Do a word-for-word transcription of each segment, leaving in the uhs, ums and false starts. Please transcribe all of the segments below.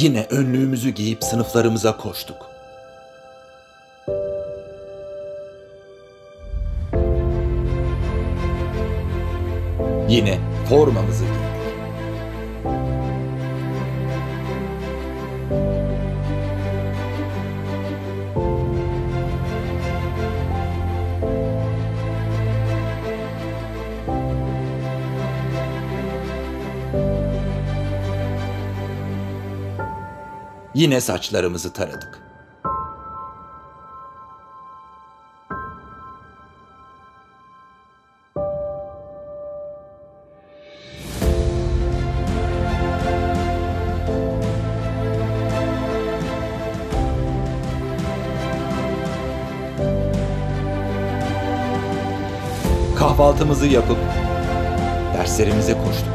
Yine önlüğümüzü giyip sınıflarımıza koştuk. Yine formamızı giydik. Yine saçlarımızı taradık. Kahvaltımızı yapıp derslerimize koştuk.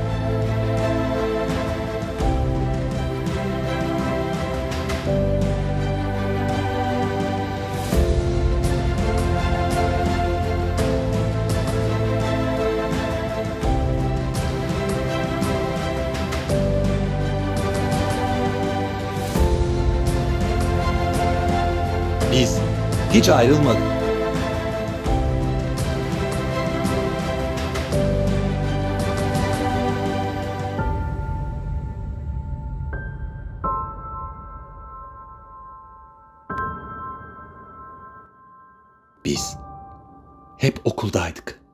Biz hiç ayrılmadık. Biz hep okuldaydık.